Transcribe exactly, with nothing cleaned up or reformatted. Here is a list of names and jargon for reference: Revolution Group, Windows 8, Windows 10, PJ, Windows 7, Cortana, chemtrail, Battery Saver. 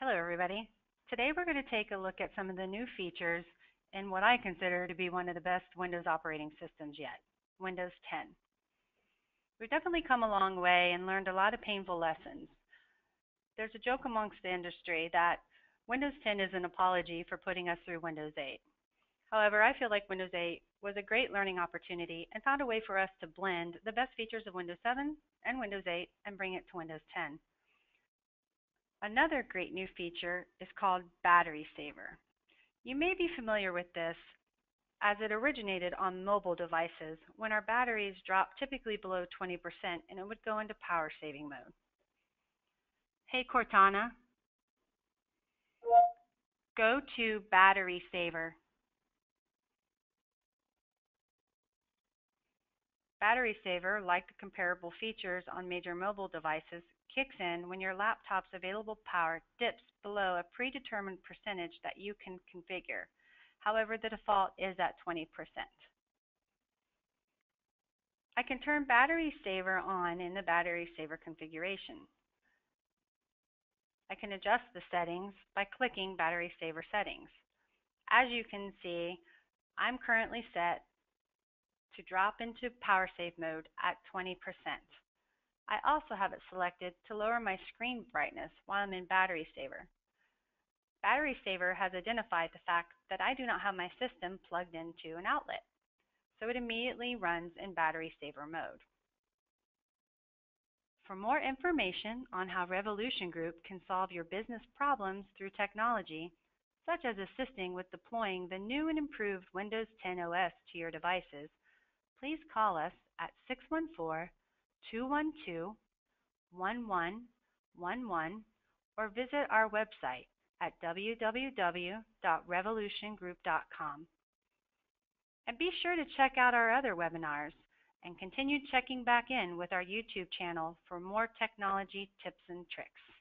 Hello everybody. Today we're going to take a look at some of the new features in what I consider to be one of the best Windows operating systems yet, Windows ten. We've definitely come a long way and learned a lot of painful lessons. There's a joke amongst the industry that Windows ten is an apology for putting us through Windows eight. However, I feel like Windows eight was a great learning opportunity and found a way for us to blend the best features of Windows seven and Windows eight and bring it to Windows ten. Another great new feature is called Battery Saver. You may be familiar with this as it originated on mobile devices when our batteries dropped typically below twenty percent and it would go into power saving mode. Hey Cortana, go to Battery Saver. Battery Saver, like the comparable features on major mobile devices, kicks in when your laptop's available power dips below a predetermined percentage that you can configure. However, the default is at twenty percent. I can turn Battery Saver on in the Battery Saver configuration. I can adjust the settings by clicking Battery Saver settings. As you can see, I'm currently set to drop into power save mode at twenty percent. I also have it selected to lower my screen brightness while I'm in Battery Saver. Battery Saver has identified the fact that I do not have my system plugged into an outlet, so it immediately runs in Battery Saver mode. For more information on how Revolution Group can solve your business problems through technology, such as assisting with deploying the new and improved Windows ten O S to your devices, please call us at six one four, two one two, one one one one or visit our website at w w w dot revolution group dot com. And be sure to check out our other webinars and continue checking back in with our YouTube channel for more technology tips and tricks.